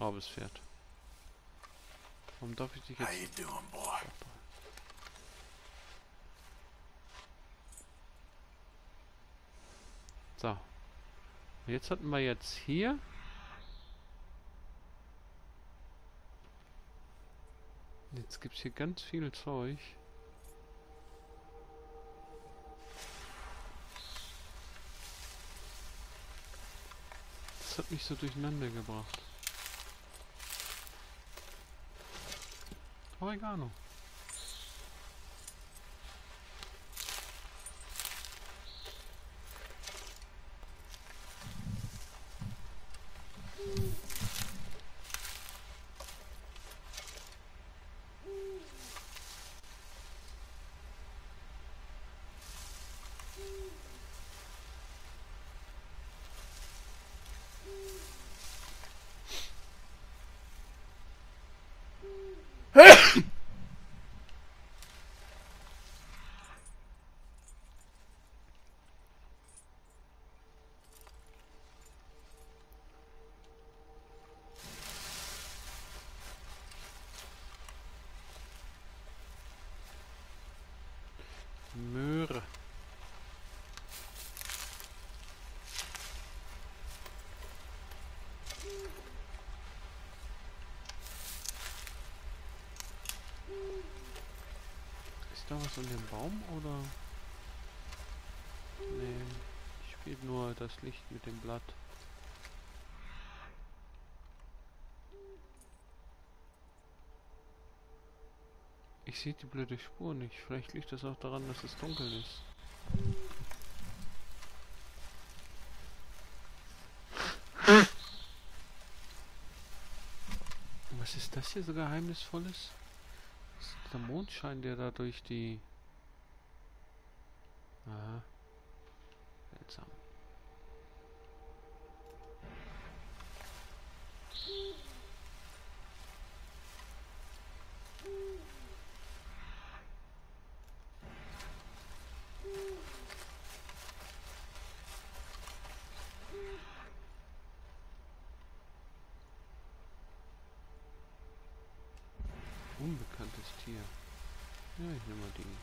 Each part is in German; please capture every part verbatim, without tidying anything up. Raubes Pferd. Warum darf ich dich jetzt... How you doing, boy? So. Jetzt hatten wir jetzt hier... Jetzt gibt es hier ganz viel Zeug. Das hat mich so durcheinander gebracht. Oregano. Möhre. Ist da was an dem Baum oder? Nee, spielt nur das Licht mit dem Blatt. Ich sehe die blöde Spur nicht. Vielleicht liegt das auch daran, dass es dunkel ist. Was ist das hier so Geheimnisvolles? Das ist der Mondschein, der da durch die... Aha. Seltsam. Unbekanntes Tier. Ja, ich nehme mal den.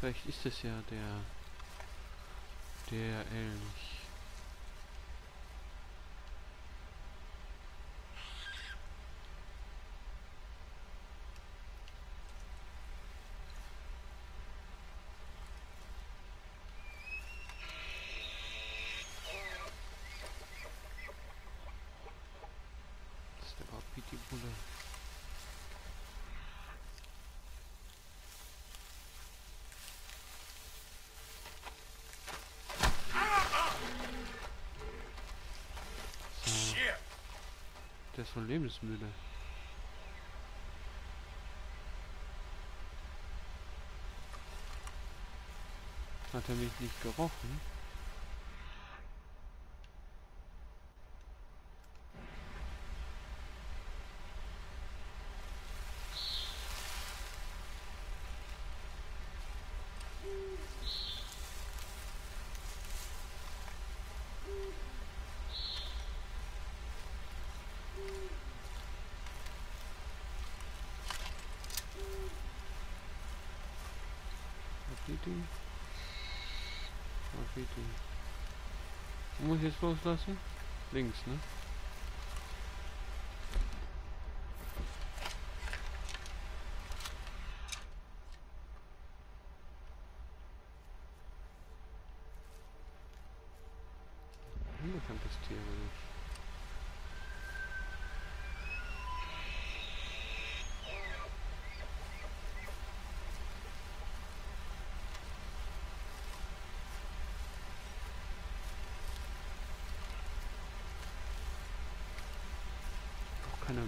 Vielleicht ist es ja der... der Elch. Der ist wohl lebensmüde. Hat er mich nicht gerochen? Muss ich jetzt loslassen? Links, ne? Unbekanntes Tier, oder nicht?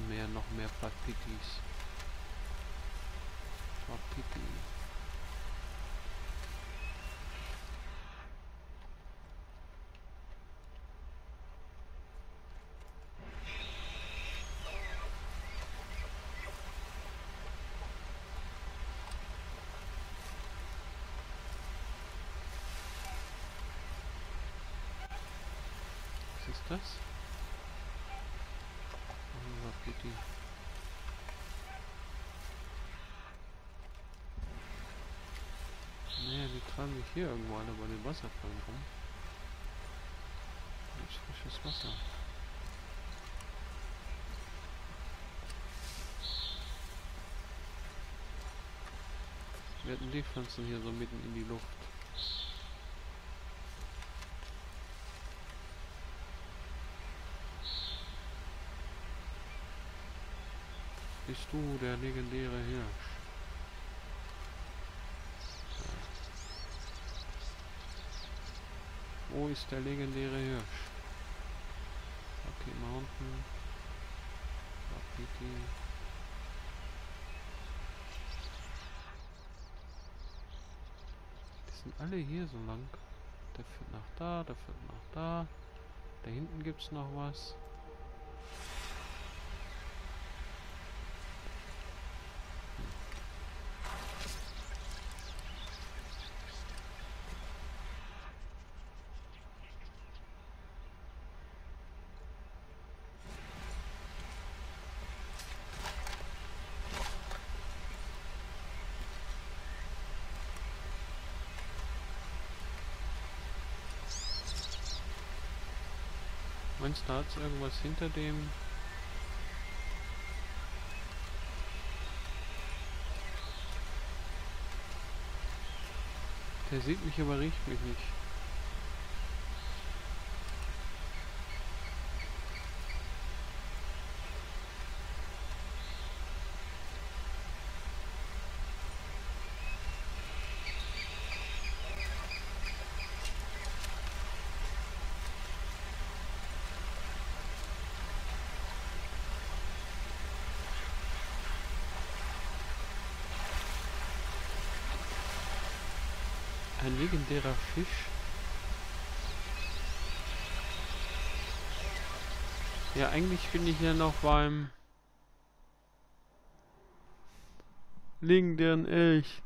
Mehr, noch mehr Papitis. Papiti. ist das? Und was geht die? Naja, die tragen sich hier irgendwo alle bei den Wasserfällen rum. Jetzt frisches Wasser. Wir hatten die Pflanzen hier so mitten in die Luft. Bist du der legendäre Hirsch? Wo ist der legendäre Hirsch? Okay, Mountain. Wapiti. Die sind alle hier so lang. Der führt nach da, der führt nach da. Da hinten gibt es noch was. Meinst du, da hat es irgendwas hinter dem? Der sieht mich, aber riecht mich nicht. Ein legendärer Fisch. Ja, eigentlich bin ich ja noch beim legendären Elch.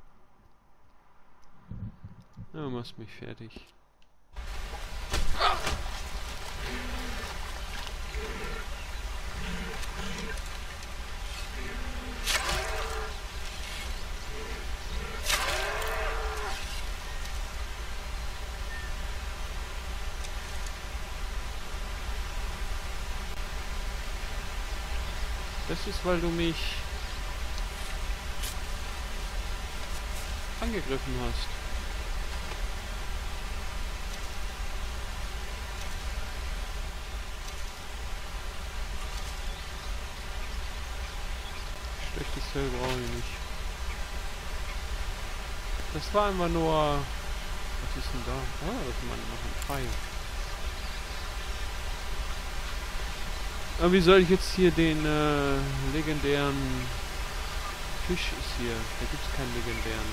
Ja, du machst mich fertig. Das ist, weil du mich angegriffen hast. Schlechtes Fell brauche ich nicht. Das war immer nur... Was ist denn da? Ah, das ist immer noch ein Pfeil. Aber wie soll ich jetzt hier den äh, legendären Fisch ist hier? Da gibt es keinen legendären.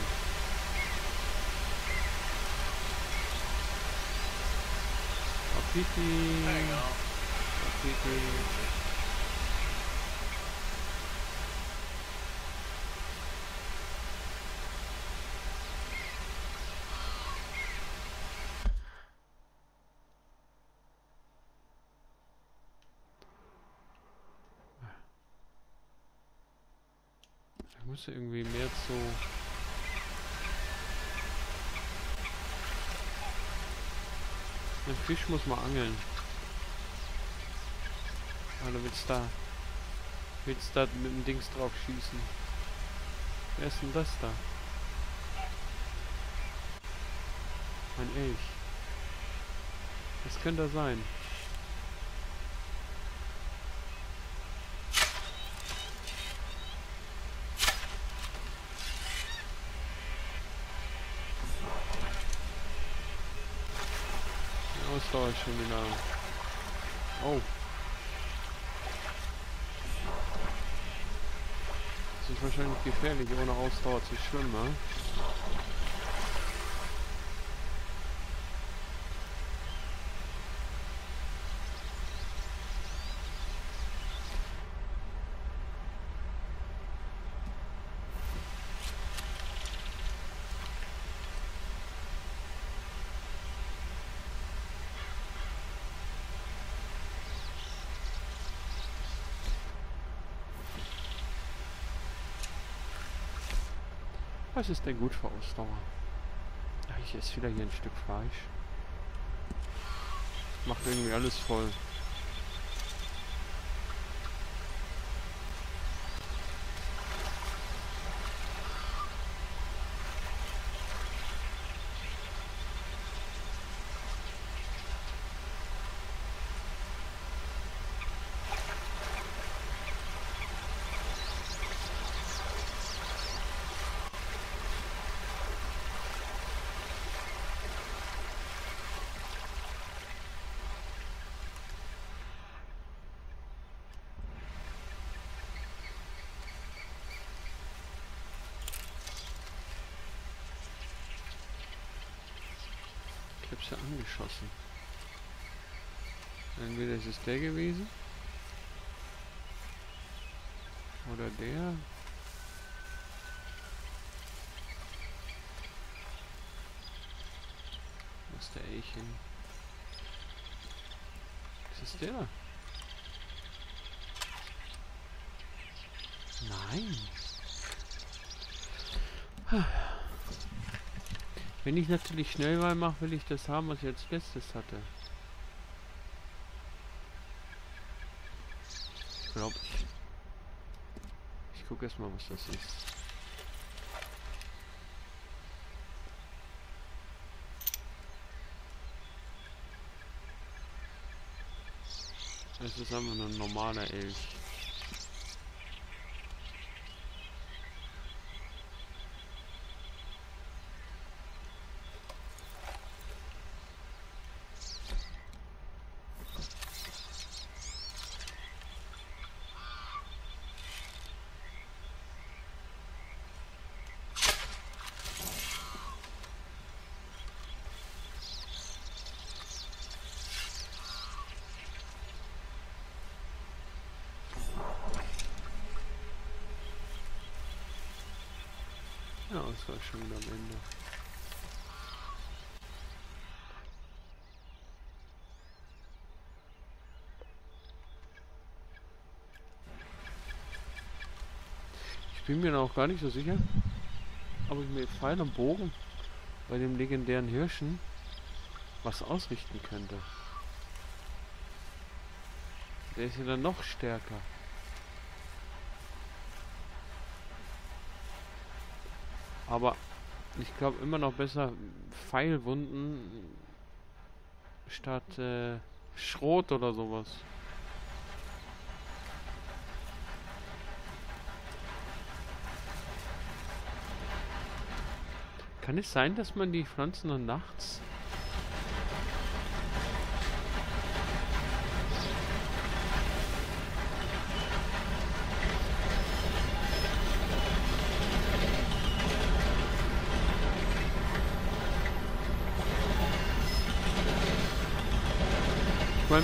Wapiti. Wapiti. Ich muss irgendwie mehr so... Ein Fisch muss man angeln. Aber du willst da... Willst da mit dem Dings drauf schießen. Wer ist denn das da? Ein Elch. Das könnte er sein. Das dauert schon wieder. Oh. Es ist wahrscheinlich gefährlich, ohne Ausdauer zu schwimmen, ne? Was ist denn gut für Ausdauer? Ach, ich esse wieder hier ein Stück Fleisch. Macht irgendwie alles voll. Ja, angeschossen. Entweder ist es der gewesen oder der. Was ist der Eichen? Ist es der? Nein. Wenn ich natürlich Schnellwahl mache, will ich das haben, was ich als letztes hatte. Glaub ich. Ich gucke erstmal, was das ist. Das ist einfach nur ein normaler Elch. Ja, das war schon wieder am Ende. Ich bin mir auch gar nicht so sicher, ob ich mit Pfeil und Bogen bei dem legendären Hirschen was ausrichten könnte. Der ist ja dann noch stärker. Aber ich glaube immer noch besser Pfeilwunden statt äh, Schrot oder sowas. Kann es sein, dass man die Pflanzen dann nachts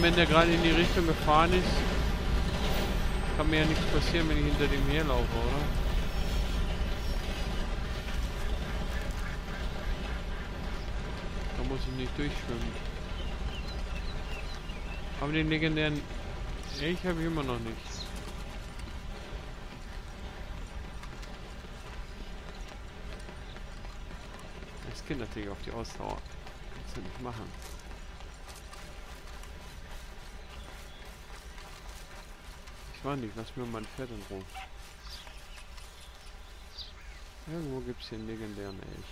wenn der gerade in die Richtung gefahren ist, kann mir ja nichts passieren, wenn ich hinter dem herlaufe, oder? Da muss ich nicht durchschwimmen. Aber den legendären Elch habe ich immer noch nicht. Das geht natürlich auf die Ausdauer. Kannst du nicht machen. Ich war nicht, lass mir mein Pferd in Ruhe. Irgendwo gibt es hier einen legendären Elch.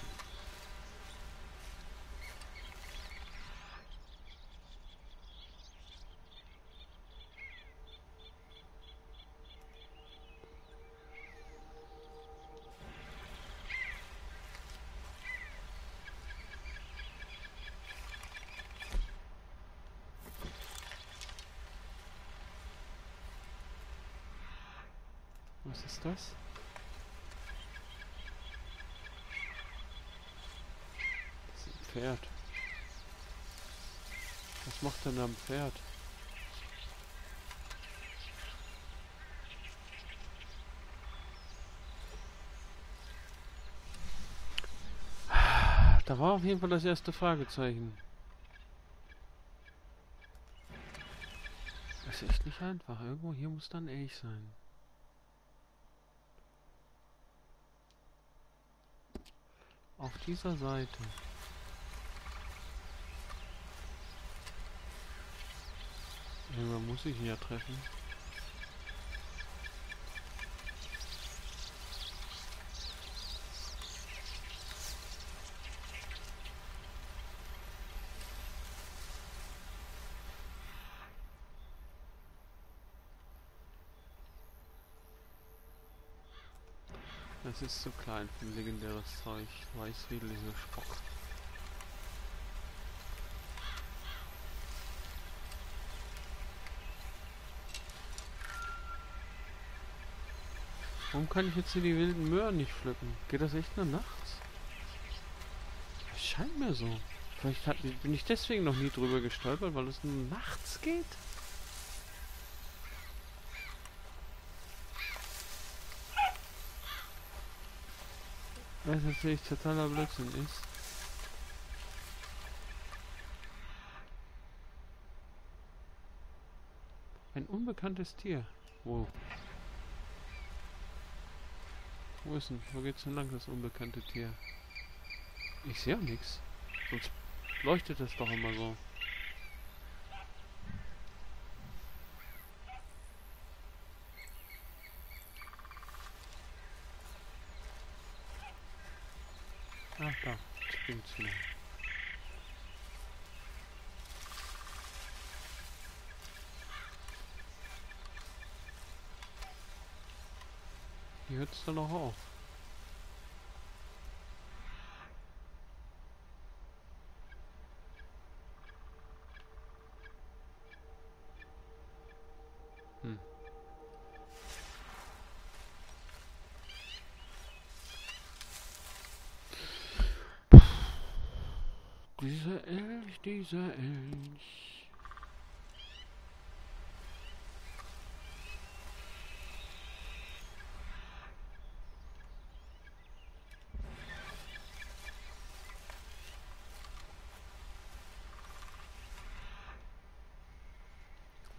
Was ist das? Das ist ein Pferd. Was macht denn am Pferd? Da war auf jeden Fall das erste Fragezeichen. Das ist echt nicht einfach. Irgendwo hier muss dann Elch sein. auf dieser Seite. Irgendwann muss ich ihn ja treffen. Das ist zu klein für legendäres Zeug. Weißriedel ist ein Spock. Warum kann ich jetzt hier die wilden Möhren nicht pflücken? Geht das echt nur nachts? Das scheint mir so. Vielleicht hat, bin ich deswegen noch nie drüber gestolpert, weil es nur nachts geht? Was natürlich totaler Blödsinn ist. Ein unbekanntes Tier. Wow. Wo ist denn? Wo geht's denn lang, das unbekannte Tier? Ich sehe auch nichts. Sonst leuchtet das doch immer so. Ach da, springt's wieder. Hier hört's doch noch auf. Hm. Dieser Elch, dieser Elch.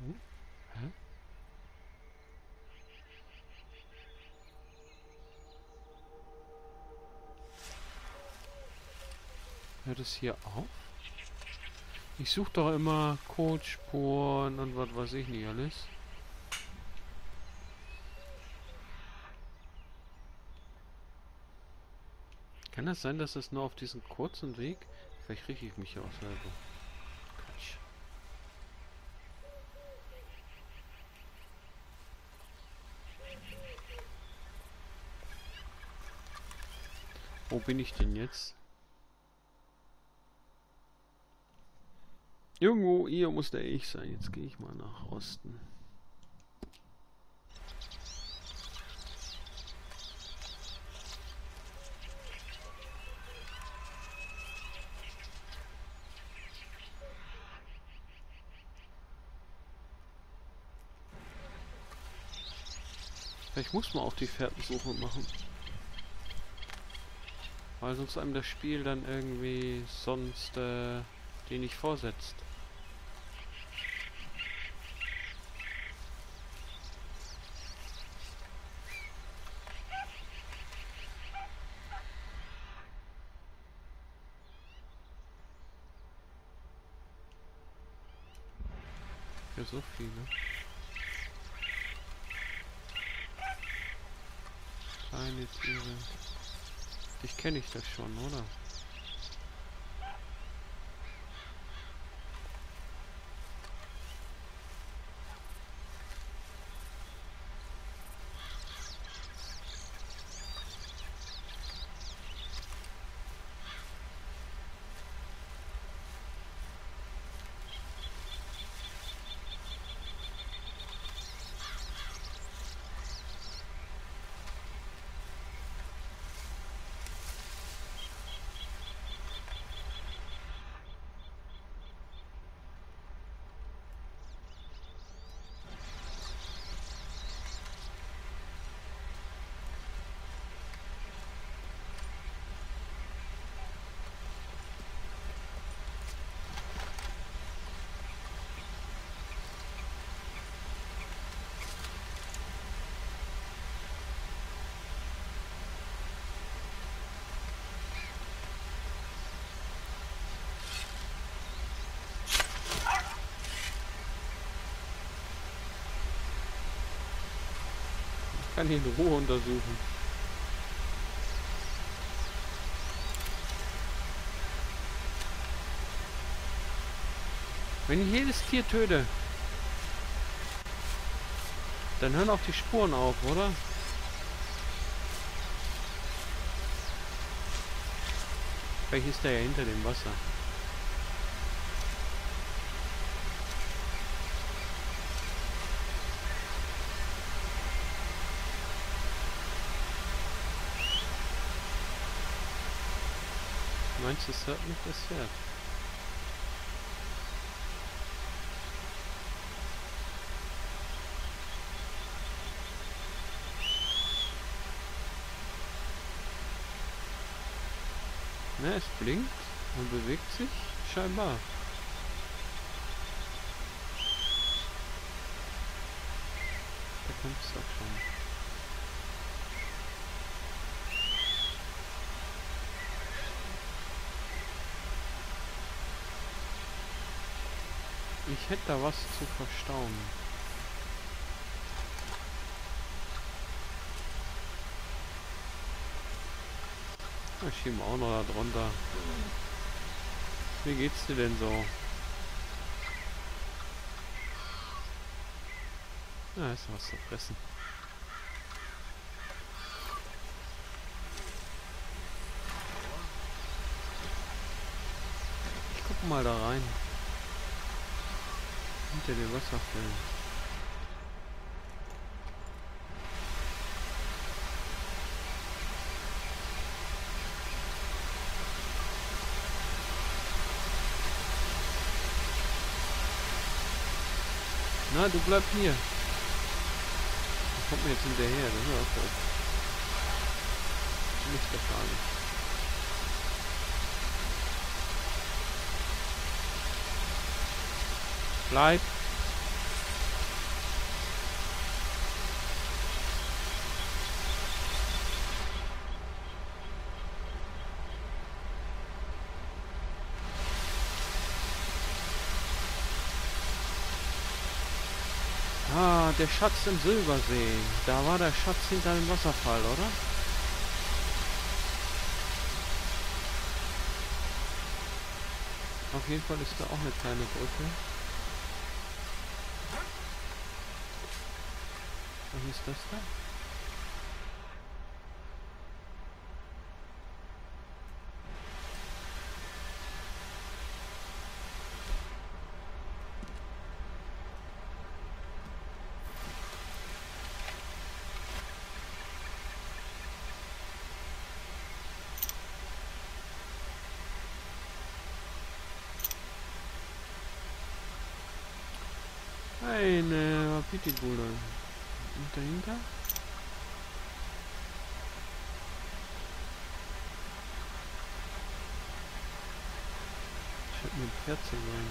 Hm? Hä? Hört es hier auf? Ich suche doch immer Kotspuren und was weiß ich nicht alles. Kann das sein, dass das nur auf diesem kurzen Weg? Vielleicht richte ich mich ja auch selber. Quatsch. Wo bin ich denn jetzt? Irgendwo hier muss der Elch sein. Jetzt gehe ich mal nach Osten. Vielleicht muss man auch die Fährtensuche machen. Weil sonst einem das Spiel dann irgendwie sonst äh, die nicht vorsetzt. So viele. Kleine Tiere. Dich kenne ich das schon, oder? kann ihn in Ruhe untersuchen. Wenn ich jedes Tier töte, dann hören auch die Spuren auf, oder? Vielleicht ist er ja hinter dem Wasser. Meinst du, es hört nicht das Pferd? Ne, es blinkt und bewegt sich scheinbar. Da kommt es auch schon. Ich hätte da was zu verstauen. Da schieben wir auch noch da drunter. Wie geht's dir denn so? Na, ist was zu fressen. Ich gucke mal da rein. Hinter den Wasserfällen. Na, du bleib hier. Das kommt mir jetzt hinterher, das ist auch doof. Das ist der Frage. Bleib. Ah, der Schatz im Silbersee. Da war der Schatz hinter dem Wasserfall, oder? Auf jeden Fall ist da auch eine kleine Brücke. Was ist das da? Eine Pitbull. Und dahinter? Ich hab mir ein Pferd zu sein.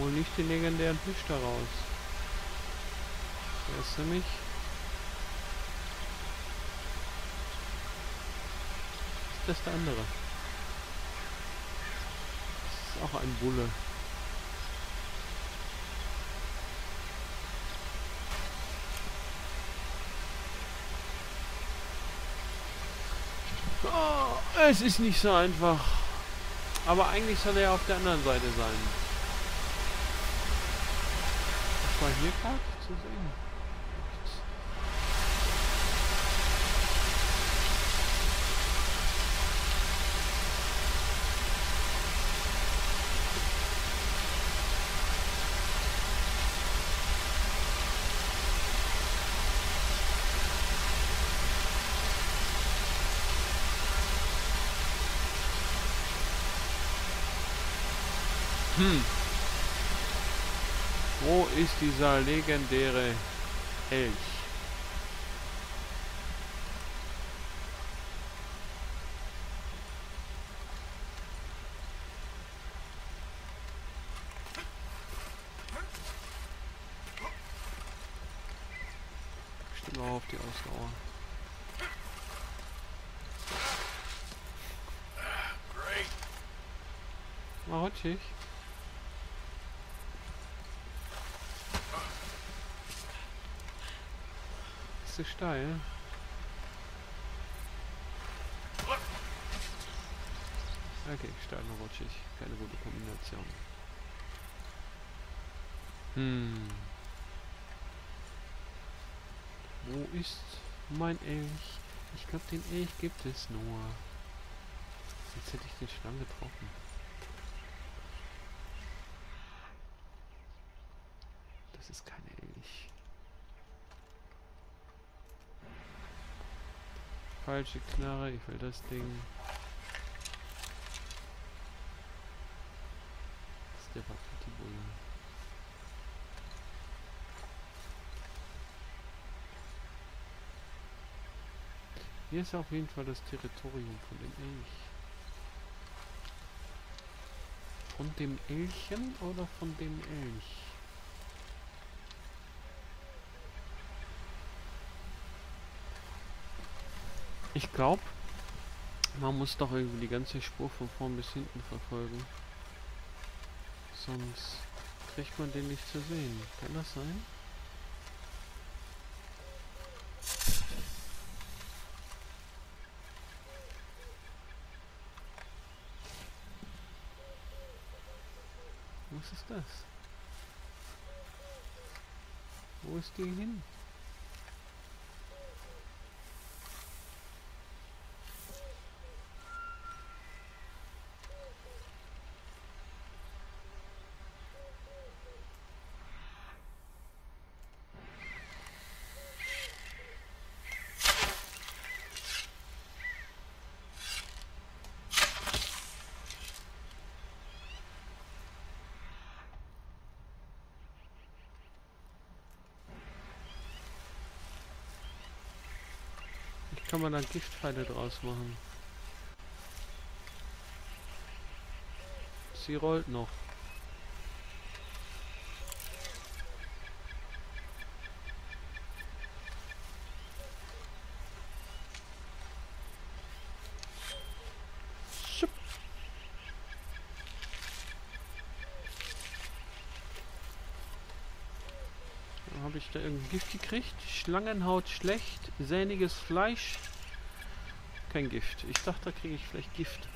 Hol nicht den legendären Fisch da raus. Der ist nämlich... Ist das der andere? Das ist auch ein Bulle. Oh, es ist nicht so einfach. Aber eigentlich soll er ja auf der anderen Seite sein. Was war hier gerade zu sehen? Wo ist dieser legendäre Elch? Stimmt auch auf die Ausdauer. Mal hotschig. Ist so steil. Okay, steil und rutschig. Keine gute Kombination. Hm. Wo ist mein Elch? Ich glaube, den Elch gibt es nur. Jetzt hätte ich den Schlamm getroffen. Das ist kein Elch. Falsche Knarre, ich will das Ding. Das ist der Pappetibulle. Hier ist auf jeden Fall das Territorium von dem Elch. Von dem Elchen oder von dem Elch? Ich glaube, man muss doch irgendwie die ganze Spur von vorn bis hinten verfolgen. Sonst kriegt man den nicht zu sehen. Kann das sein? Was ist das? Wo ist die hin? Kann man da Giftpfeile draus machen. Sie rollt noch. Schupp. Habe ich da irgendein Gift gekriegt? Schlangenhaut schlecht, sehniges Fleisch. Kein Gift. Ich dachte, da kriege ich vielleicht Gift.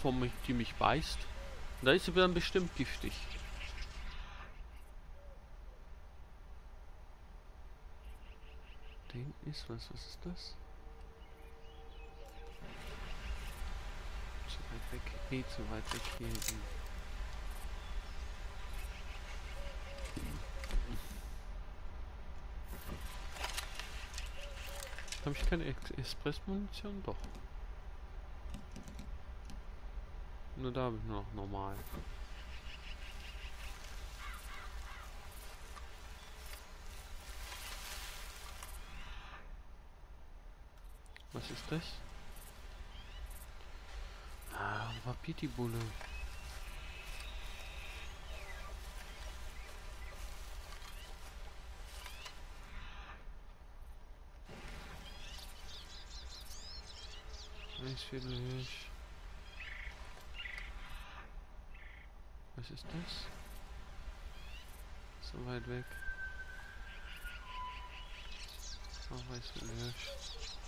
Von die mich beißt. Da ist sie dann bestimmt giftig. Den ist was. Was ist das? Zu weit weg. Nee, zu weit weg hier hinten. Habe ich keine Ex Express-Munition? Doch. Nur da habe ich nur noch normal. Was ist das? Ah, Wapiti-Bulle. Was ist das? So weit weg. Oh, weiß nicht.